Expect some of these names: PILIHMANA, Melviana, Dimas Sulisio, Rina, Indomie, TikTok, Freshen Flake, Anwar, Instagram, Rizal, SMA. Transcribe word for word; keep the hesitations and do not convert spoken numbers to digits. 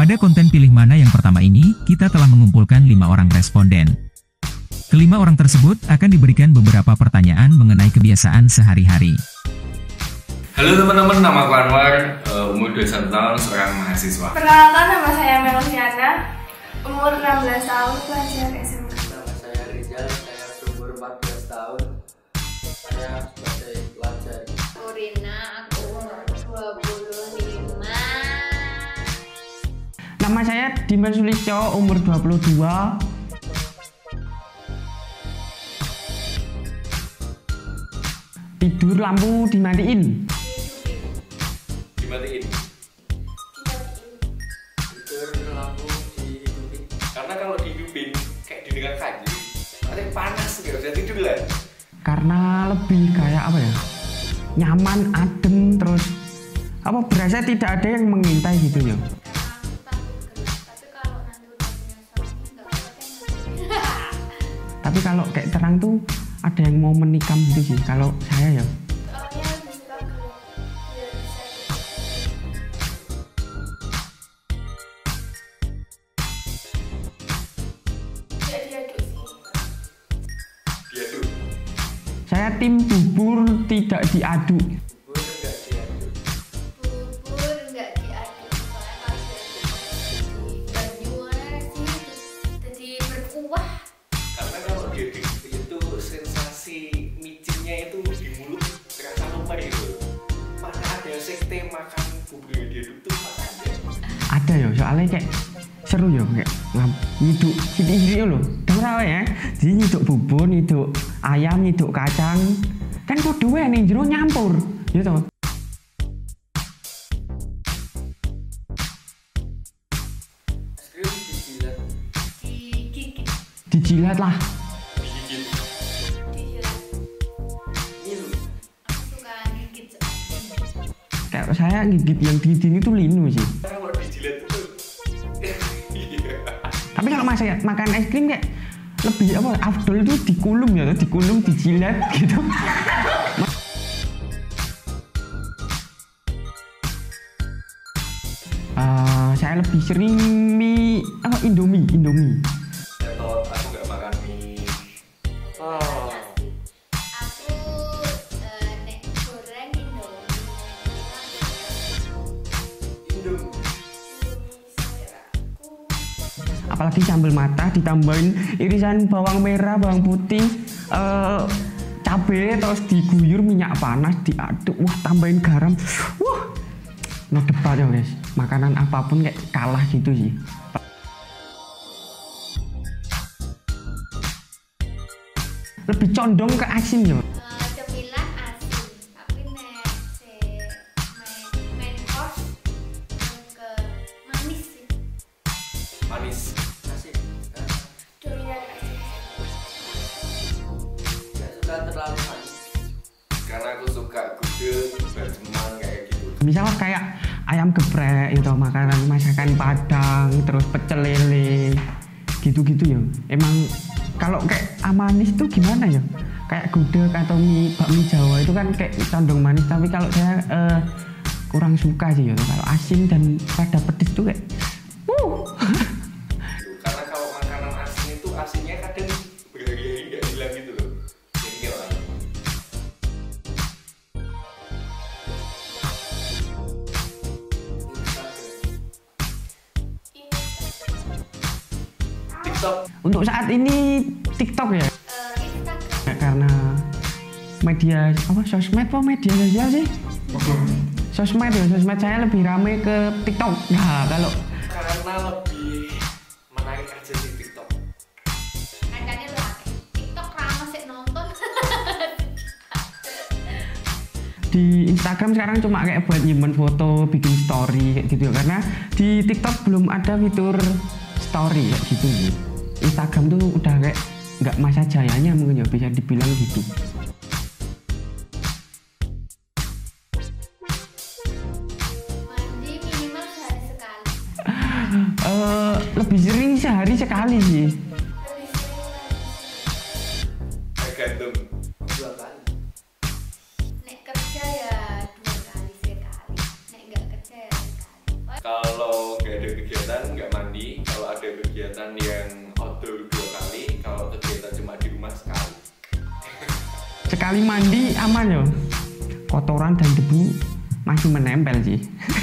Pada konten pilih mana yang pertama ini, kita telah mengumpulkan lima orang responden. Kelima orang tersebut akan diberikan beberapa pertanyaan mengenai kebiasaan sehari-hari. Halo teman-teman, nama aku Anwar, umur dua puluh satu tahun, seorang mahasiswa. Perkenalkan, nama saya Melviana, umur enam belas tahun, pelajar S M A. Nama saya Rizal, saya umur empat belas tahun, saya sebagai pelajar. Urina, aku umur dua puluh lima. Nama saya Dimas Sulisio, umur dua puluh dua. Tidur lampu dimatiin. Dimatiin. Tidur lampu dihidupin. Karena kalau dihidupin kayak didengar kaji, nanti panas nggak bisa tidur lah. Karena lebih kayak apa ya? Nyaman, adem, terus apa berasa tidak ada yang mengintai gitu ya. Tapi kalau kayak terang tuh ada yang mau menikam gitu sih, kalau saya ya. Saya tim bubur tidak diaduk. Bubur enggak diaduk. Bubur enggak diaduk. Soalnya pas jadi berkuah. Karena kalau diaduk itu sensasi micinnya itu di mulut terasa lupa gitu. Mana ada sekte makan bubur diaduk tuh mana ada? Ada ya, soalnya kayak seru ya, kayak nyiduk gini-gini loh. Dengar ya, jadi nyiduk bubur, nyiduk ayam, nyiduk kacang. Kan kok dua nih jero nyampur, gitu. Dijilat lah. Digigit. Dijilat. Linu. Aku suka gigit. Kayak saya gigit yang digigit ini tuh linu sih. Kalau dijilat tuh. Tapi kalau masih makan es krim kayak lebih apa? Afdol itu dikulum ya, dikulum, dijilat gitu. uh, saya lebih sering mie apa oh, Indomie, Indomie. Apalagi sambal mata ditambahin irisan bawang merah, bawang putih, uh, cabai, terus diguyur minyak panas, diaduk, wah tambahin garam, wah no debat ya guys, makanan apapun kayak kalah gitu sih. Lebih condong ke asin ya. Manis, asin. Dominan asin. Gak suka terlalu manis. Karena aku suka gudeg, berjeman kayak gitu. Misalnya kayak ayam geprek itu makanan masakan Padang, terus pecel lele, gitu-gitu ya. Emang kalau kayak manis tuh gimana ya? Kayak gudeg atau mie bakmi Jawa itu kan kayak condong manis. Tapi kalau saya eh, kurang suka sih ya. Kalau asin dan rada pedes tuh kayak. Karena kalau makanan asin itu asinnya kadang berhari-hari nggak hilang gitu loh. Jengkel lah. TikTok. Untuk saat ini TikTok ya. Instagram. Karena media apa sosmed apa media sosial sih? Sosmed ya, sosmed saya lebih ramai ke TikTok. Nah kalau karena lebih menarik aja di TikTok. Kacanya lu akeh. TikTok ramai sih nonton. Di Instagram sekarang cuma kayak buat nyimpen foto, bikin story kayak gitu ya. Karena di TikTok belum ada fitur story kayak gitu. Instagram tuh udah kayak nggak masa jayanya mungkin ya bisa dibilang gitu. Uh, lebih sering sehari sekali sih. Tergantung dua kali. Nek kerja ya dua kali sekali. Nek nggak kerja ya sekali. Kalau nggak ada kegiatan nggak mandi. Kalau ada kegiatan yang outdoor dua kali, kalau kegiatan cuma di rumah sekali. Sekali mandi aman ya. Kotoran dan debu masih menempel sih.